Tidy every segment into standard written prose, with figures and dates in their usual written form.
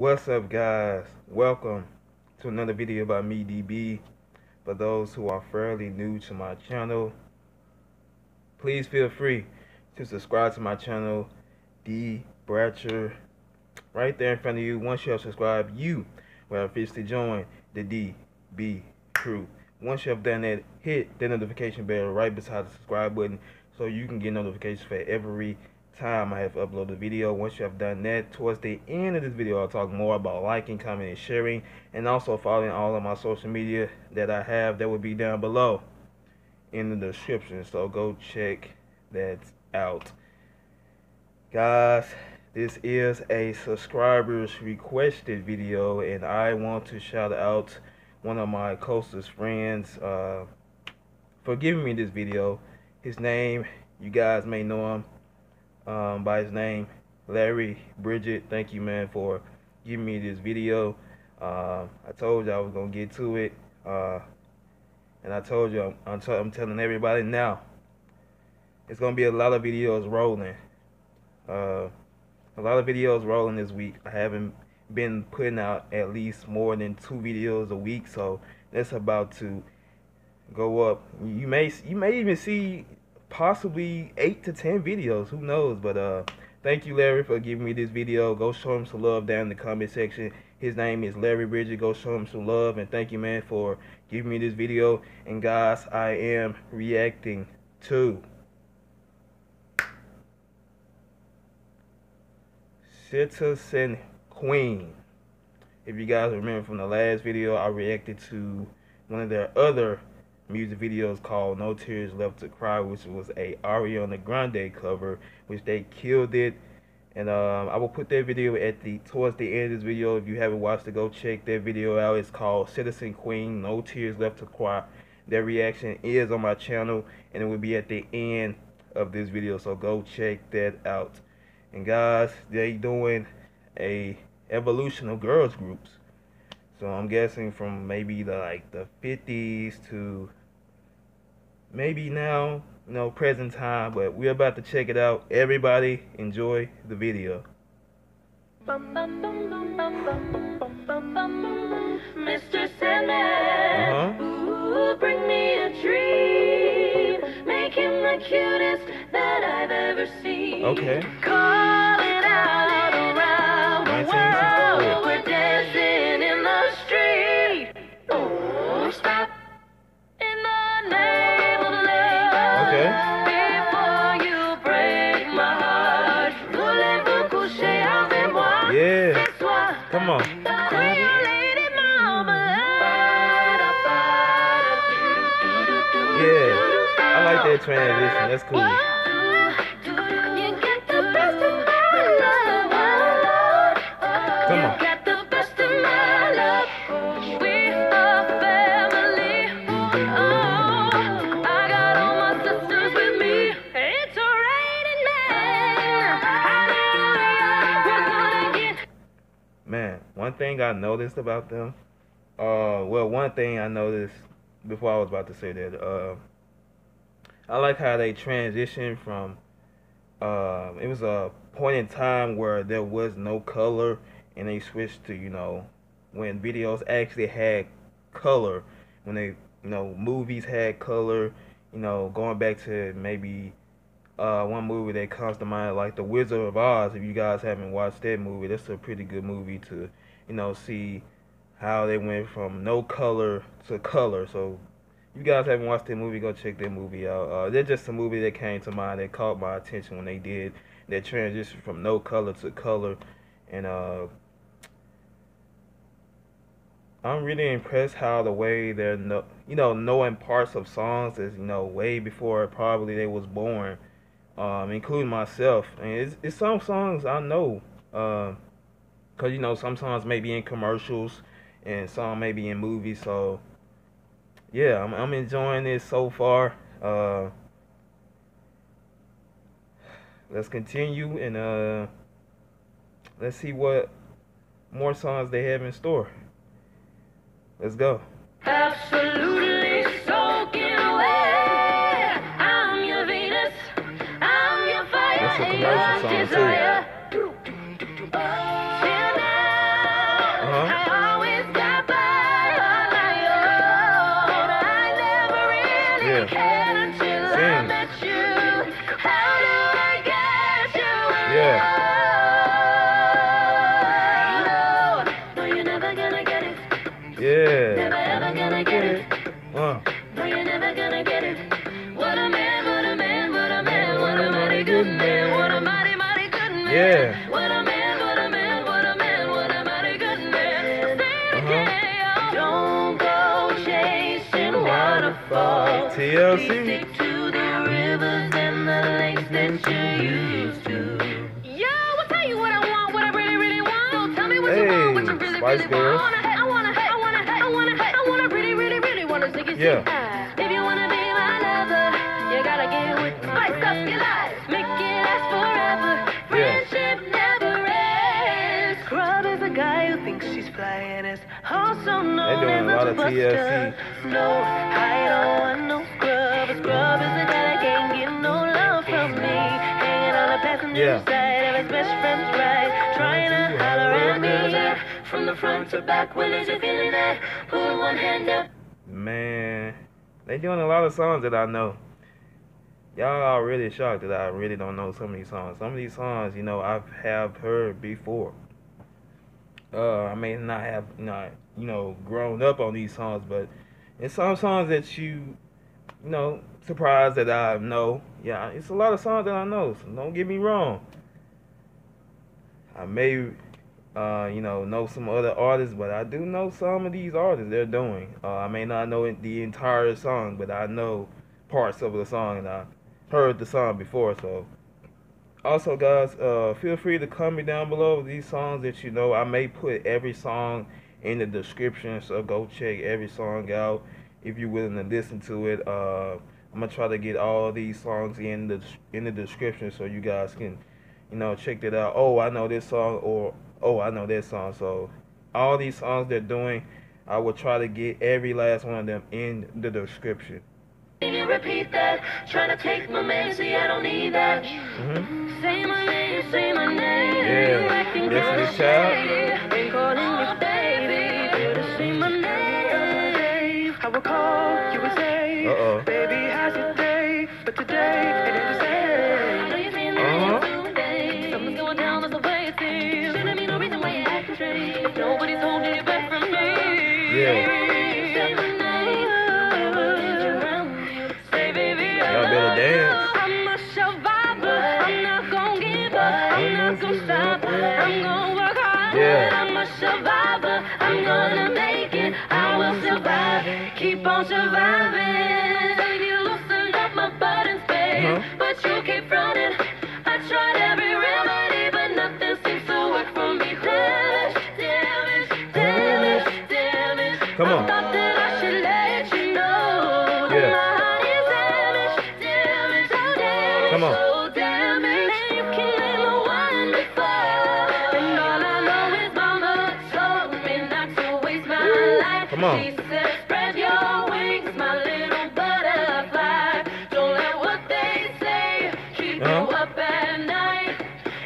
What's up, guys? Welcome to another video by me, DB. For those who are fairly new to my channel, please feel free to subscribe to my channel, D Bratcher. Right there in front of you. Once you have subscribed, you will officially join the DB crew. Once you have done that, hit the notification bell right beside the subscribe button so you can get notifications for every time I have uploaded a video. Once you have done that, towards the end of this video, I'll talk more about liking, commenting, and sharing, and also following all of my social media that I have. That will be down below in the description, so go check that out, guys. This is a subscribers requested video, and I want to shout out one of my closest friends for giving me this video. His name, you guys may know him by his name, Larry Bridget. Thank you, man, for giving me this video. I told you I was gonna get to it, and I told you I'm telling everybody now. It's gonna be a lot of videos rolling. A lot of videos rolling this week. I haven't been putting out at least more than 2 videos a week, so that's about to go up. You may even see possibly 8 to 10 videos, who knows. But thank you, Larry, for giving me this video. Go show him some love down in the comment section. His name is Larry Bridget. Go show him some love, and thank you, man, for giving me this video. And guys, I am reacting to Citizen Queen. If you guys remember from the last video, I reacted to one of their other music videos called No Tears Left to Cry, which was a Ariana Grande cover, which they killed it. And I will put that video at the towards the end of this video. If you haven't watched it, go check that video out. It's called Citizen Queen, No Tears Left to Cry. Their reaction is on my channel, and it will be at the end of this video, so go check that out. And guys, they doing a evolution of girls groups, so I'm guessing from maybe the 50s to maybe now, you know, present time. But we're about to check it out. Everybody enjoy the video. Mr. Sandman, ooh, bring me a dream. Make him the cutest that I've ever seen. Okay. Call it out around the world. We're dancing in the street. Oh, stop. Come on. Yeah, I like that transition. That's cool. Come on. Thing I noticed about them, one thing I noticed before I was about to say that, I like how they transitioned from, it was a point in time where there was no color, and they switched to, you know, when videos actually had color, when they, you know, movies had color, you know, going back to maybe one movie that comes to mind, like The Wizard of Oz. If you guys haven't watched that movie, that's a pretty good movie to, you know, see how they went from no color to color. So you guys haven't watched that movie, go check that movie out. They're just a movie that came to mind that caught my attention when they did that transition from no color to color. And I'm really impressed how the way they're knowing parts of songs is, you know, way before probably they was born, including myself. And it's some songs I know, because, you know, some songs may be in commercials and some may be in movies. So yeah, I'm enjoying this so far. Let's continue, and let's see what more songs they have in store. Let's go. Absolutely soaking away. I'm your Venus. I'm your fire. That's a commercial song too. Yeah. Never ever gonna get it. No, you're never gonna get it. What a man, what a man, what a man, what a mighty good man, what a mighty, mighty good man. Yeah. What a man, what a man, what a man, what a mighty good man. Don't go chasing waterfalls. TLC. Stick to the rivers and the lakes that you used to. Yo, I'll tell you what I want, what I really, really want. So tell me what you want, what you really, really want. Yeah. If you wanna be my lover, you gotta get with me. Spice up your life, make it last forever. Friendship never ends. Crud is a guy who thinks she's flying. Is also known as a buster. No, I don't want no scrub. A scrub is a guy that can't get no love from me. Hanging on the passenger side of his best friend's ride, trying to holler at me from the front to back. Well, is you feeling that? Pull one hand up. Man, they doing a lot of songs that I know. Y'all are really shocked that I really don't know some of these songs. Some of these songs, you know, I have heard before. I may not have, you know, grown up on these songs, but it's some songs that you know, surprised that I know. Yeah, it's a lot of songs that I know, so don't get me wrong. I may... you know some other artists, but I do know some of these artists they're doing. I may not know the entire song, but I know parts of the song, and I heard the song before. So, also guys, feel free to comment down below with these songs that you know. I may put every song in the description, so go check every song out if you're willing to listen to it. I'm gonna try to get all these songs in the description so you guys can, you know, check that out. Oh, I know this song, or oh, I know that song. So all these songs they're doing, I will try to get every last one of them in the description. Can you repeat that? Trying to take my man, see I don't need that. Say my name, say my name. Yeah, this is the child. Been calling me baby. You to see my name. I will call you and say, baby, how's your day? But today it is the same. Nobody's holding it back from me. Yeah. Say, baby, I love you. I'm a survivor. I'm not gonna give up. I'm not gonna stop. I'm gonna work hard. I'm a survivor. I'm gonna make it. I will survive. Keep on surviving. So you loosened up my buttons, babe. But you keep running. I tried every remedy, but nothing seems to work for me. Come on. I thought that I should let you know. My heart is damaged, so damaged, so damaged. And you came in the one before. And all I know is mama told me not to waste my life. She said, spread your wings, my little butterfly. Don't let what they say keep you up at night.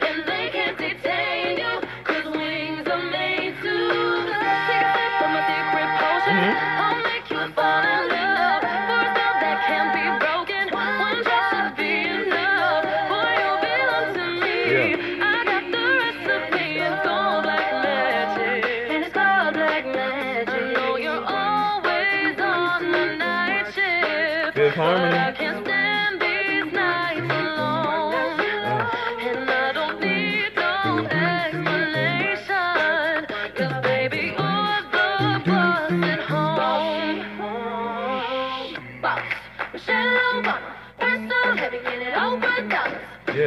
And they can't detain you, cause wings are made to fly. From a thick rip. I'll make you fall in love. For a love that can't be broken, one drop should be enough. Boy, you belong to me. I got the recipe. It's called black magic. And it's called black magic. I know you're always on the night shift, Fifth Harmony. But I can't stand these nights alone. And I don't need no explanation, cause baby, you're the boss.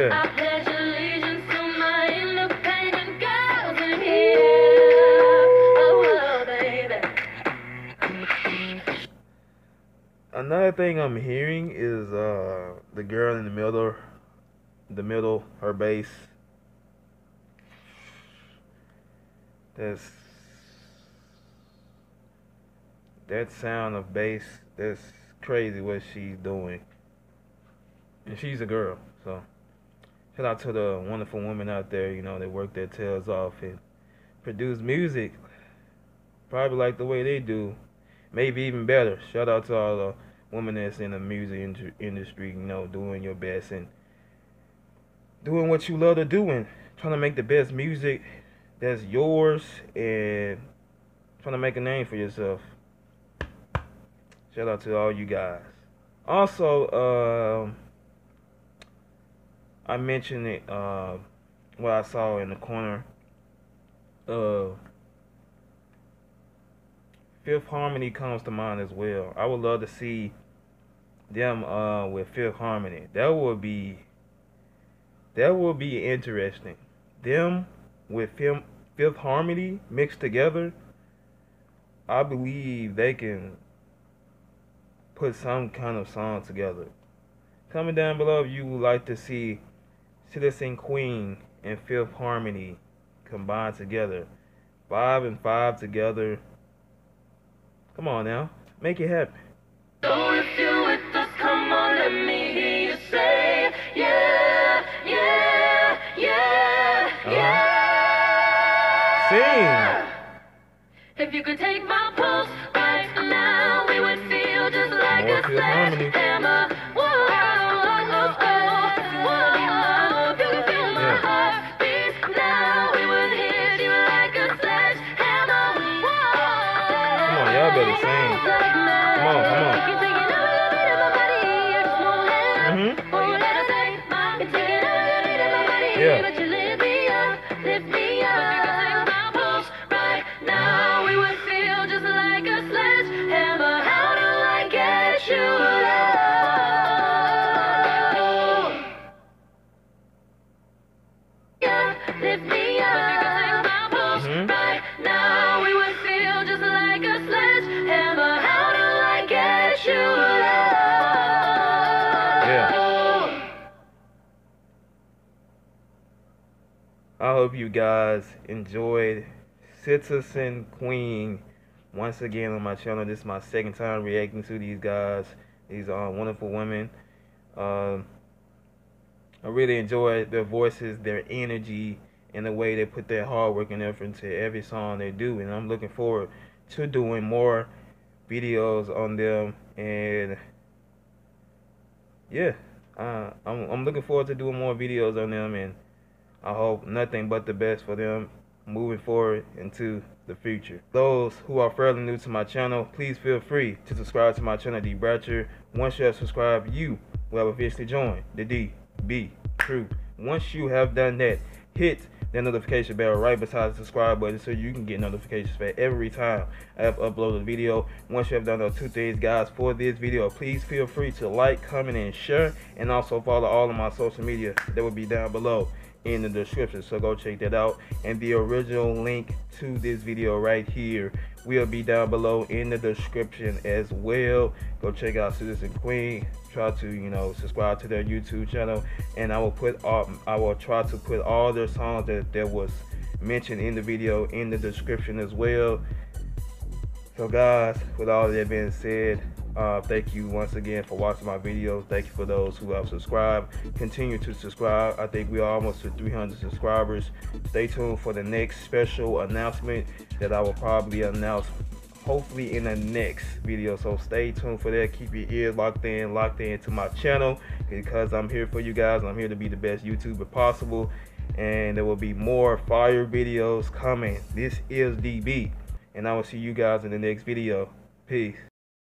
I pledge allegiance to my independent girls in here. Oh, baby. Another thing I'm hearing is the girl in the middle, her bass. That sound of bass, that's crazy what she's doing. And she's a girl, so. Shout out to the wonderful women out there, you know, that work their tails off and produce music probably like the way they do, maybe even better. Shout out to all the women that's in the music industry, you know, doing your best and doing what you love to do and trying to make the best music that's yours and trying to make a name for yourself. Shout out to all you guys. Also, I mentioned it, what I saw in the corner of Fifth Harmony comes to mind as well. I would love to see them with Fifth Harmony. That will be interesting. Them with Fifth Harmony mixed together, I believe they can put some kind of song together. Comment down below if you would like to see Citizen Queen and Fifth Harmony combined together. 5 and 5 together. Come on now, make it happen. So if you're with us, come on, let me hear you say, yeah, yeah, yeah, yeah. Sing. If you could take my pulse right now, we would feel just like a sledgehammer. Whoa, oh, oh, whoa. If you could feel my heartbeat now, we would hit you like a sledgehammer. Whoa. Come on, y'all better sing. Come on, come on. Yeah. I hope you guys enjoyed Citizen Queen once again on my channel. This is my second time reacting to these guys. These are wonderful women. I really enjoyed their voices, their energy, and the way they put their hard work and effort into every song they do. And I'm looking forward to doing more videos on them. And yeah, I'm looking forward to doing more videos on them, and I hope nothing but the best for them moving forward into the future. Those who are fairly new to my channel, please feel free to subscribe to my channel, D Bratcher. Once you have subscribed, you will have officially joined the DB crew. Once you have done that, hit the notification bell right beside the subscribe button so you can get notifications for every time I have uploaded a video. Once you have done those two things, guys, for this video, please feel free to like, comment, and share, and also follow all of my social media that will be down below in the description, so go check that out. And the original link to this video right here will be down below in the description as well. Go check out Citizen Queen, try to, you know, subscribe to their YouTube channel, and I will try to put all their songs that was mentioned in the video in the description as well. So guys, with all that being said, thank you once again for watching my videos. Thank you for those who have subscribed. Continue to subscribe. I think we are almost to 300 subscribers. Stay tuned for the next special announcement that I will probably announce hopefully in the next video. So stay tuned for that. Keep your ears locked in to my channel, because I'm here for you guys. I'm here to be the best YouTuber possible, and there will be more fire videos coming. This is DB, and I will see you guys in the next video. Peace.